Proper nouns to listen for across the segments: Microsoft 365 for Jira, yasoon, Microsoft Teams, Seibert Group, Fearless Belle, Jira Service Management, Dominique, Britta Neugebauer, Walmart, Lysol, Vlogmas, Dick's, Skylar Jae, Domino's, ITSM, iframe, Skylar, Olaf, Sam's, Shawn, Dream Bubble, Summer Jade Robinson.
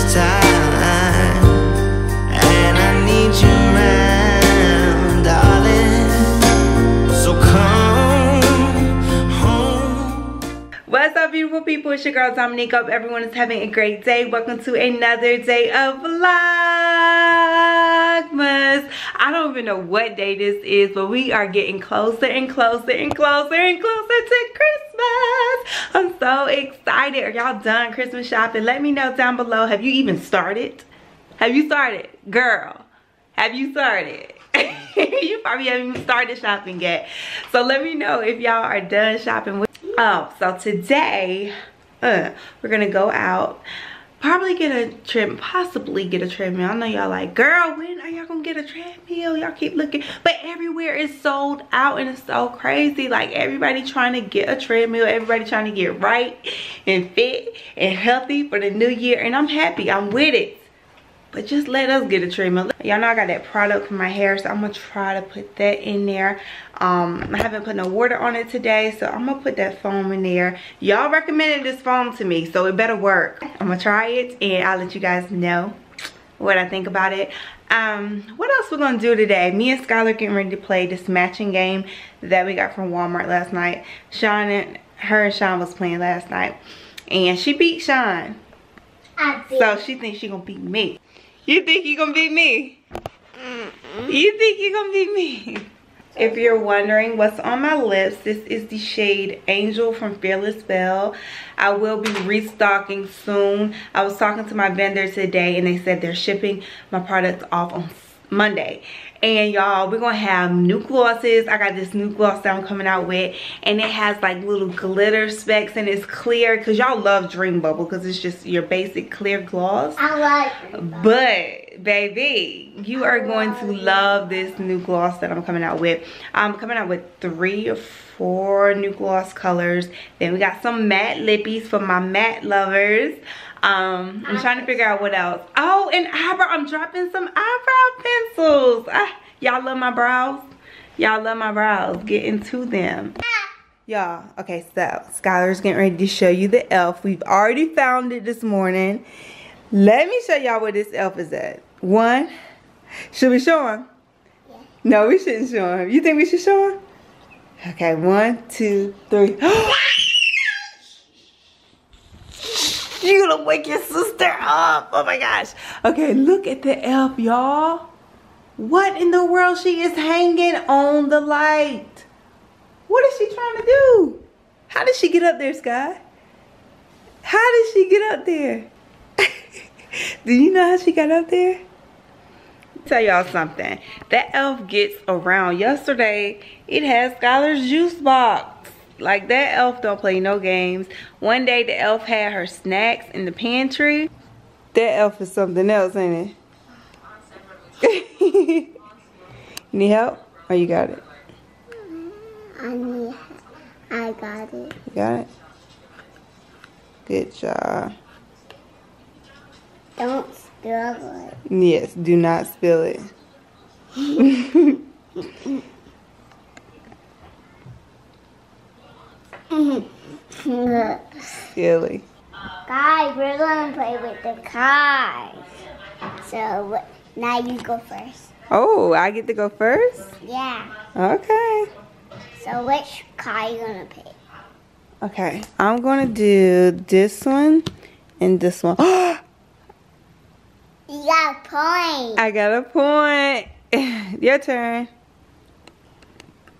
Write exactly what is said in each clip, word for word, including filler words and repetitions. first time, and I need you round, darling, so come home. What's up, beautiful people? It's your girl Dominique. Hope everyone is having a great day. Welcome to another day of Vlogmas. I don't even know what day this is, but we are getting closer and closer and closer and closer to Christmas. I'm so excited. Are y'all done Christmas shopping? Let me know down below. Have you even started? Have you started? Girl, have you started? You probably haven't even started shopping yet. So let me know if y'all are done shopping. With oh, so today uh, we're going to go out. Probably get a trim, possibly get a treadmill. I know y'all like, girl, when are y'all gonna get a treadmill? Y'all keep looking, but everywhere is sold out and it's so crazy. Like everybody trying to get a treadmill, everybody trying to get right and fit and healthy for the new year. And I'm happy, I'm with it. But just let us get a treadmill. Y'all know I got that product for my hair, so I'm gonna try to put that in there. Um, I haven't put no water on it today, so I'm gonna put that foam in there. Y'all recommended this foam to me, so it better work. I'm gonna try it and I'll let you guys know what I think about it. Um, what else we're gonna do today? Me and Skylar getting ready to play this matching game that we got from Walmart last night. Shawn and her and Shawn was playing last night, and she beat Shawn. I did. So she thinks she gonna beat me. You think you gonna beat me? Mm-mm. You think you gonna beat me? If you're wondering what's on my lips, this is the shade Angel from Fearless Belle. I will be restocking soon. I was talking to my vendor today and they said they're shipping my products off on Monday. And y'all, we're gonna have new glosses. I got this new gloss that I'm coming out with, and it has like little glitter specks and it's clear, because y'all love Dream Bubble because it's just your basic clear gloss. I like, but baby, you are going to love this new gloss that I'm coming out with. I'm coming out with three or four new gloss colors. Then we got some matte lippies for my matte lovers. um I'm trying to figure out what else. Oh, and eyebrow, I'm dropping some eyebrow pencils. Ah, y'all love my brows, y'all love my brows. Get into them, y'all. Okay, so Skylar's getting ready to show you the elf. We've already found it this morning. Let me show y'all where this elf is at. One, should we show him? Yeah. No, we shouldn't show him. You think we should show him? Okay, one, two, three. You're gonna wake your sister up. Oh my gosh. Okay, look at the elf, y'all. What in the world? She is hanging on the light. What is she trying to do? How did she get up there, Sky? How did she get up there? Do you know how she got up there? Tell y'all something. That elf gets around. Yesterday, it had Skylar's juice box. Like, that elf don't play no games. One day, the elf had her snacks in the pantry. That elf is something else, ain't it? Need help? Oh, you got it. I need, I got it. You got it? Good job. Don't spill it. Yes, do not spill it. Silly. Guys, we're going to play with the cars. So now you go first. Oh, I get to go first? Yeah. Okay. So which car are you going to pick? Okay, I'm going to do this one and this one. You got a point. I got a point. Your turn.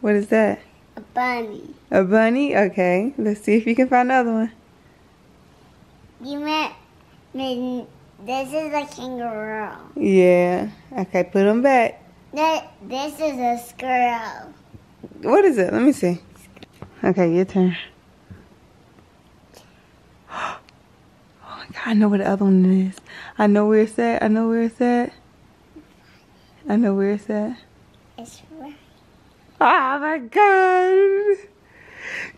What is that? A bunny. A bunny? Okay. Let's see if you can find another one. You meant, mean, this is a kangaroo. Yeah. Okay, put them back. This, this is a squirrel. What is it? Let me see. Okay, your turn. I know where the other one is. I know where it's at. I know where it's at. I know where it's at. It's right. Oh my god.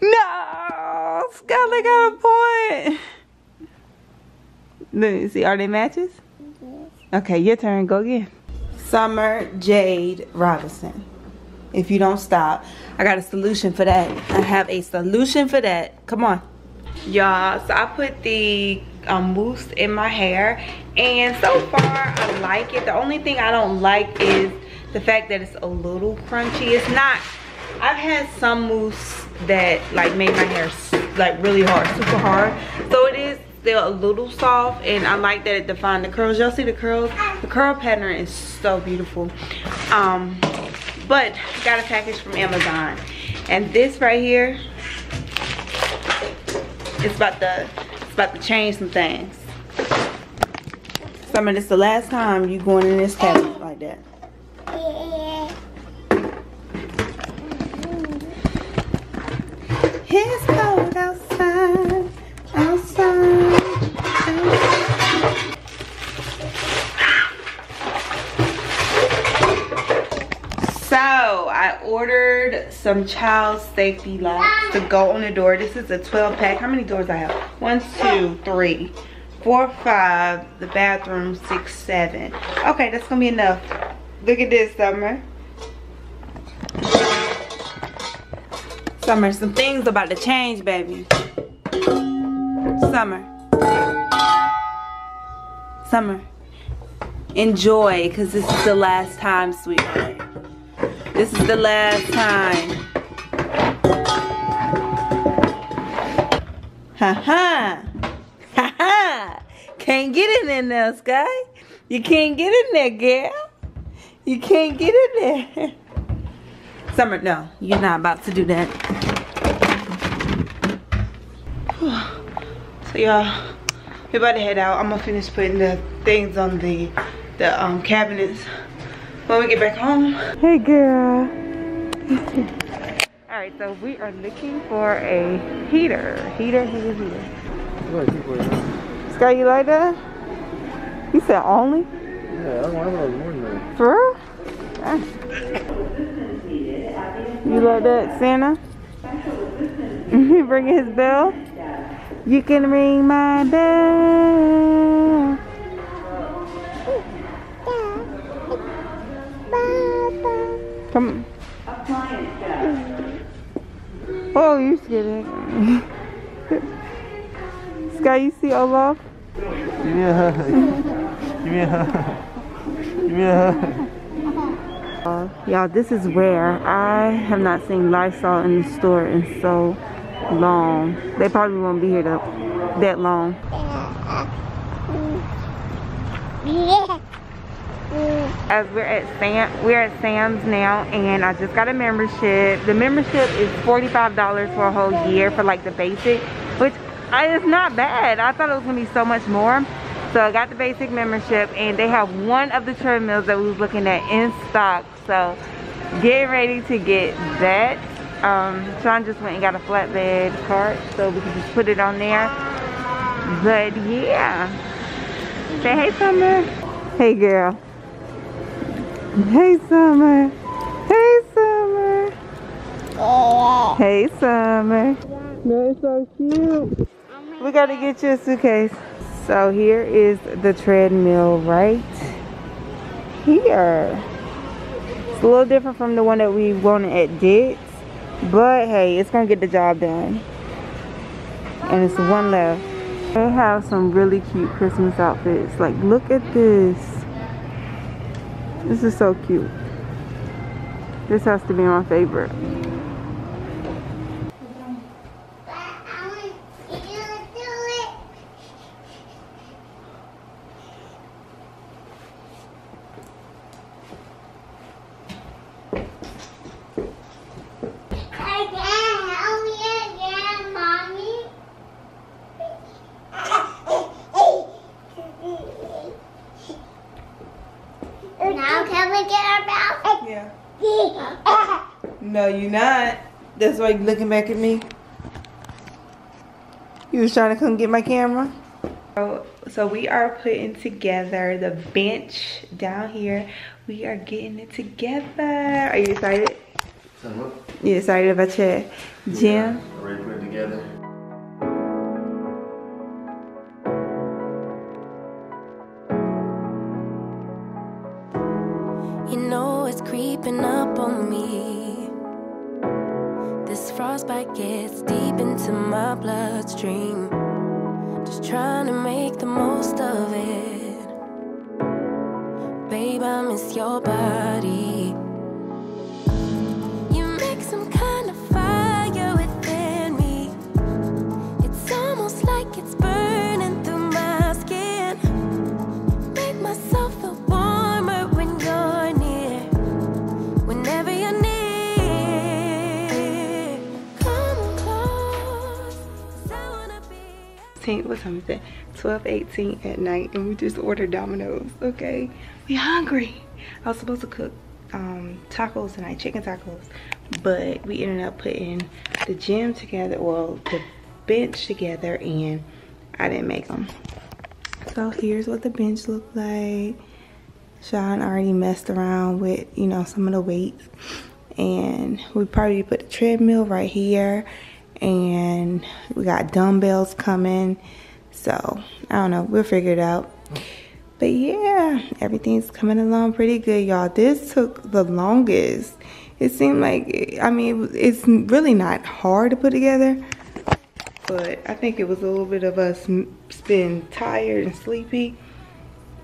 No! Skylar got a point. Let me see. Are they matches? Yes. Okay, your turn. Go again. Summer Jade Robinson. If you don't stop, I got a solution for that. I have a solution for that. Come on. y'all. So I put the um, mousse in my hair, and so far I like it. The only thing I don't like is the fact that it's a little crunchy. It's not, I've had some mousse that like made my hair like really hard, super hard, so it is still a little soft, and I like that it defined the curls. Y'all see the curls? The curl pattern is so beautiful. Um but got a package from Amazon, and this right here, it's about to it's about to change some things. So I mean, it's the last time you going in this cabinet like that. It's cold outside, outside, outside. So I ordered some child safety locks to go on the door. This is a twelve pack. How many doors I have? One, two, three, four, five. The bathroom, six, seven. Okay, that's gonna be enough. Look at this, Summer. Summer, some things about to change, baby. Summer. Summer. Enjoy, because this is the last time, sweetheart. This is the last time. Ha-ha. Ha-ha. Can't get in there now, Sky. You can't get in there, girl. You can't get in there. Summer, no, you're not about to do that. So y'all, we're about to head out. I'm gonna finish putting the things on the the um, cabinets when we get back home. Hey, girl. All right, so we are looking for a heater. Heater, heater, heater. Sky, you like that? You said only? Yeah, I was wondering. For real? Ah. You like that, Santa? He bringing his bell? You can ring my bell. Come on. Oh, you scared. Sky, you see Olaf? Give me a hug. Give me a hug. Give me a hug. Uh, y'all, this is where I have not seen Lysol in the store in so long. They probably won't be here that, that long. As we're at Sam, we're at Sam's now, and I just got a membership. The membership is forty-five dollars for a whole year for like the basic, which is not bad. I thought it was gonna be so much more. So I got the basic membership, and they have one of the treadmills that we was looking at in stock. So get ready to get that. Um, Shawn just went and got a flatbed cart, so we can just put it on there. But yeah. Say hey, Summer. Hey, girl. Hey, Summer. Hey, Summer. Oh. Hey, Summer. You're so cute. We gotta get you a suitcase. So here is the treadmill right here. It's a little different from the one that we wanted at Dick's, but hey, it's gonna get the job done. And it's one left. They have some really cute Christmas outfits. Like, look at this. This is so cute. This has to be my favorite. No, you're not. That's why you're looking back at me. You was trying to come get my camera. So, so we are putting together the bench down here. We are getting it together. Are you excited? Uh-huh. You excited about your gym? Yeah, already put it together. You know it's creeping up on me. This frost Frostbite gets deep into my bloodstream. Just trying to make the most of it. Babe, I miss your body. You make some kind of fire within me. It's almost like it's burning through my skin. Make myself feel warmer when you're near. Whenever you're near. What time is it? twelve eighteen at night, and we just ordered Domino's. Okay, we hungry. I was supposed to cook um tacos tonight, chicken tacos, but we ended up putting the gym together, well, the bench together, and I didn't make them. So here's what the bench looked like. Shawn already messed around with, you know, some of the weights, and we probably put the treadmill right here. And we got dumbbells coming, so I don't know, we'll figure it out. But yeah, everything's coming along pretty good, y'all. This took the longest. It seemed like, I mean, it's really not hard to put together, but I think it was a little bit of us being tired and sleepy,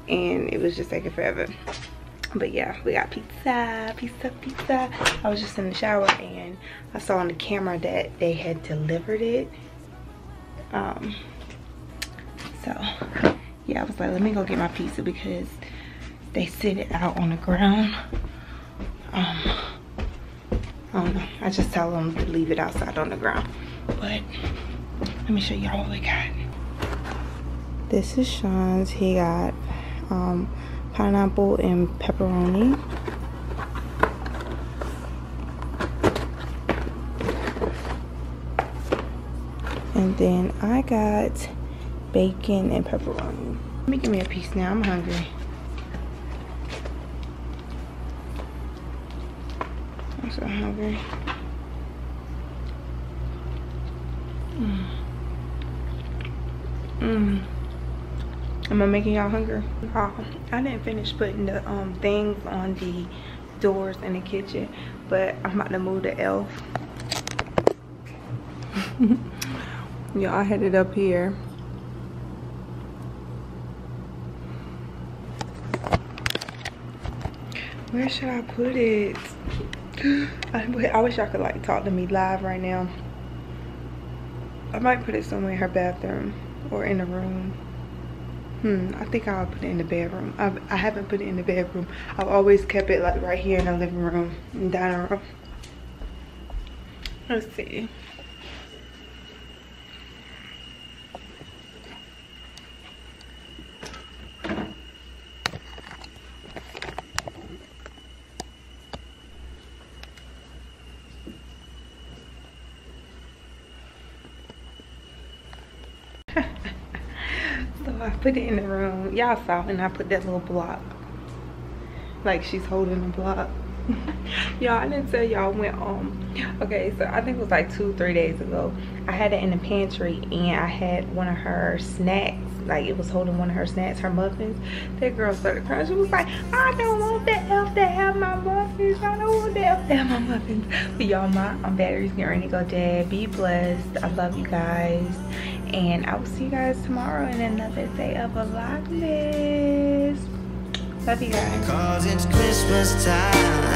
and it was just taking forever. But yeah, we got pizza, pizza, pizza. I was just in the shower and I saw on the camera that they had delivered it. Um, so yeah, I was like, let me go get my pizza because they sit it out on the ground. Um, I don't know. I just tell them to leave it outside on the ground. But let me show y'all what we got. This is Shawn's. He got um. pineapple and pepperoni. And then I got bacon and pepperoni. Let me give me a piece now, I'm hungry. I'm so hungry. Mmm. Mmm. Am I making y'all hungry? Oh, I didn't finish putting the um, things on the doors in the kitchen, but I'm about to move the elf. Y'all, I had it up here. Where should I put it? I, I wish y'all could like talk to me live right now. I might put it somewhere in her bathroom or in the room. Hmm, I think I'll put it in the bedroom. I've, I haven't put it in the bedroom. I've always kept it like right here in the living room and dining room. Let's see. I put it in the room. Y'all saw, and I put that little block. Like she's holding a block. Y'all, I didn't tell y'all when, um, okay, so I think it was like two, three days ago. I had it in the pantry, and I had one of her snacks. Like it was holding one of her snacks, her muffins. That girl started crying. She was like, I don't want that elf to have my muffins. I don't want that elf to have my muffins. But y'all, my um, battery's getting ready to go dead. Be blessed. I love you guys. And I will see you guys tomorrow in another day of Vlogmas. Love you guys. 'Cause it's Christmas time.